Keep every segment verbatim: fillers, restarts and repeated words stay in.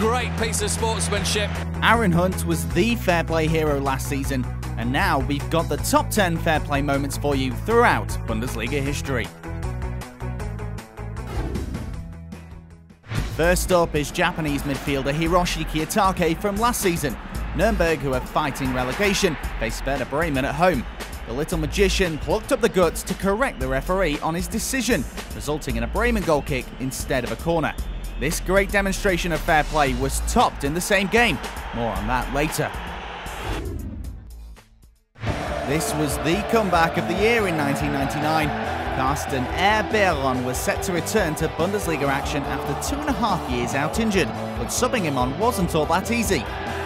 great piece of sportsmanship. Aaron Hunt was the fair play hero last season, and now we've got the top ten fair play moments for you throughout Bundesliga history. First up is Japanese midfielder Hiroshi Kiyotake from last season. Nürnberg, who are fighting relegation, face Werder Bremen at home. The little magician plucked up the guts to correct the referee on his decision, resulting in a Bremen goal kick instead of a corner. This great demonstration of fair play was topped in the same game. More on that later. This was the comeback of the year in nineteen ninety-nine. Karsten Eberlein was set to return to Bundesliga action after two and a half years out injured, but subbing him on wasn't all that easy.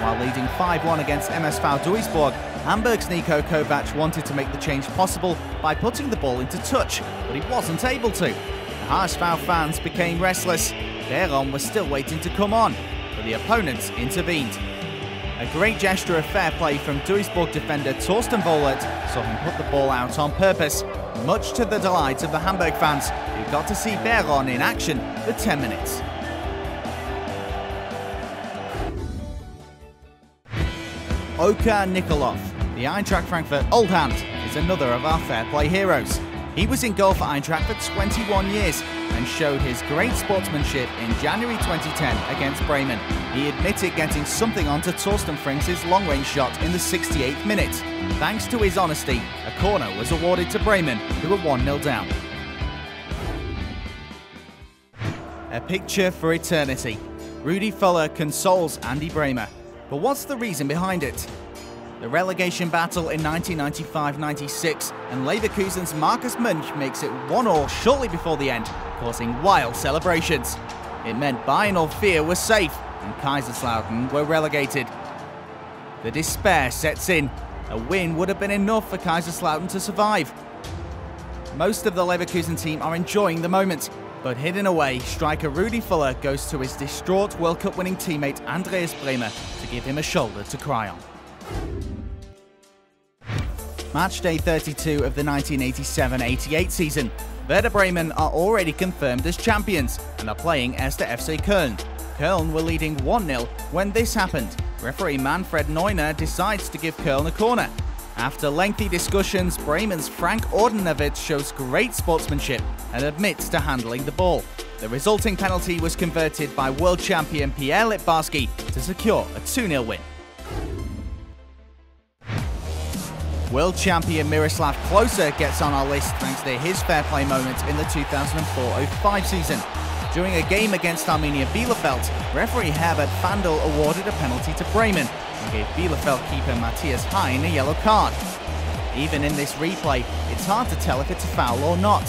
While leading five one against M S V Duisburg, Hamburg's Nico Kovac wanted to make the change possible by putting the ball into touch, but he wasn't able to. The H S V fans became restless. Eberlein was still waiting to come on, but the opponents intervened. A great gesture of fair play from Duisburg defender Torsten Bollert saw him put the ball out on purpose, much to the delight of the Hamburg fans, who got to see Eberlein in action for ten minutes. Oka Nikolov, the Eintracht Frankfurt old hand, is another of our fair play heroes. He was in goal for Eintracht for twenty-one years and showed his great sportsmanship in January twenty ten against Bremen. He admitted getting something onto Torsten Frings' long-range shot in the sixty-eighth minute. Thanks to his honesty, a corner was awarded to Bremen, who were one nil down. A picture for eternity. Rudi Völler consoles Andy Bremer. But what's the reason behind it? The relegation battle in nineteen ninety-five ninety-six and Leverkusen's Markus Münch makes it one all shortly before the end, causing wild celebrations. It meant Bayern oh four were safe and Kaiserslautern were relegated. The despair sets in. A win would have been enough for Kaiserslautern to survive. Most of the Leverkusen team are enjoying the moment, but hidden away, striker Rudi Völler goes to his distraught World Cup winning teammate Andreas Brehme to give him a shoulder to cry on. Match day thirty-two of the nineteen eighty-seven eighty-eight season. Werder Bremen are already confirmed as champions and are playing first F C Köln. Köln were leading one nil when this happened. Referee Manfred Neuner decides to give Köln a corner. After lengthy discussions, Bremen's Frank Ordenewitz shows great sportsmanship and admits to handling the ball. The resulting penalty was converted by world champion Pierre Litvarski to secure a two nil win. World champion Miroslav Klose gets on our list thanks to his fair play moment in the two thousand four oh five season. During a game against Arminia Bielefeld, referee Herbert Vandel awarded a penalty to Bremen and gave Bielefeld keeper Matthias Hain a yellow card. Even in this replay, it's hard to tell if it's a foul or not.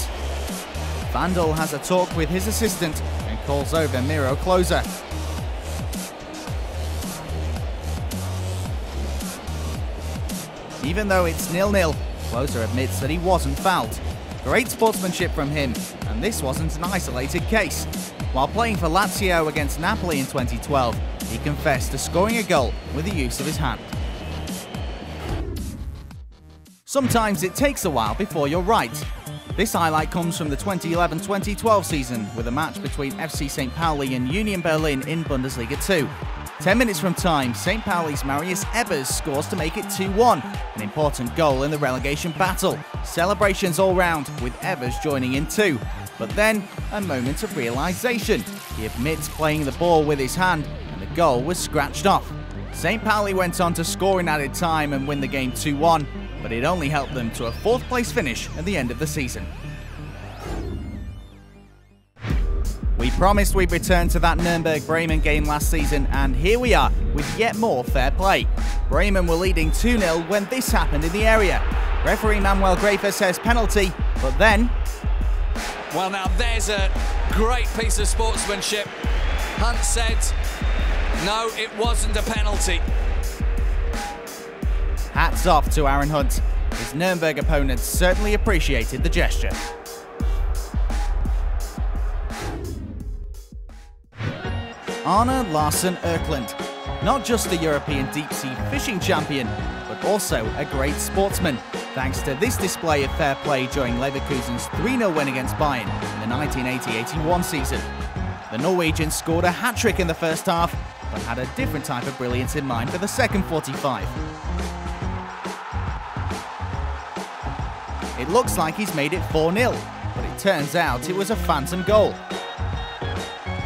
Vandel has a talk with his assistant and calls over Miro Klose. Even though it's nil nil, Klose admits that he wasn't fouled. Great sportsmanship from him, and this wasn't an isolated case. While playing for Lazio against Napoli in twenty twelve, he confessed to scoring a goal with the use of his hand. Sometimes it takes a while before you're right. This highlight comes from the twenty eleven twenty twelve season with a match between F C Saint Pauli and Union Berlin in Bundesliga two. ten minutes from time, Saint Pauli's Marius Ebbers scores to make it two one, an important goal in the relegation battle. Celebrations all round, with Ebbers joining in too. But then, a moment of realisation. He admits playing the ball with his hand, and the goal was scratched off. Saint Pauli went on to score in added time and win the game two one, but it only helped them to a fourth place finish at the end of the season. We promised we'd return to that Nürnberg-Bremen game last season, and here we are with yet more fair play. Bremen were leading two nil when this happened in the area. Referee Manuel Graefer says penalty, but then... Well, now there's a great piece of sportsmanship. Hunt said, no, it wasn't a penalty. Hats off to Aaron Hunt. His Nürnberg opponents certainly appreciated the gesture. Arne Larsen Økland, not just a European deep-sea fishing champion, but also a great sportsman, thanks to this display of fair play during Leverkusen's three nil win against Bayern in the nineteen eighty eighty-one season. The Norwegian scored a hat-trick in the first half, but had a different type of brilliance in mind for the second forty-five. It looks like he's made it four nil, but it turns out it was a phantom goal.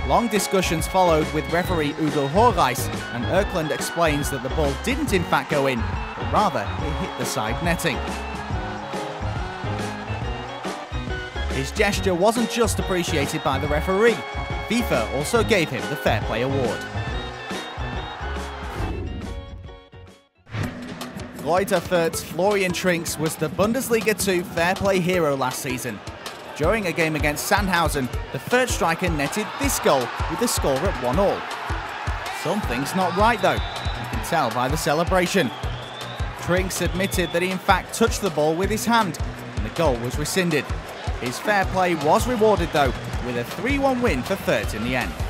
Long discussions followed with referee Ugo Horreis, and Økland explains that the ball didn't in fact go in, but rather it hit the side netting. His gesture wasn't just appreciated by the referee. FIFA also gave him the Fair Play Award. Greuther Fürth's Florian Trinks was the Bundesliga two Fair Play hero last season. During a game against Sandhausen, the Fürth striker netted this goal with the score at one all. Something's not right though, you can tell by the celebration. Trinks admitted that he in fact touched the ball with his hand, and the goal was rescinded. His fair play was rewarded though, with a three one win for Fürth in the end.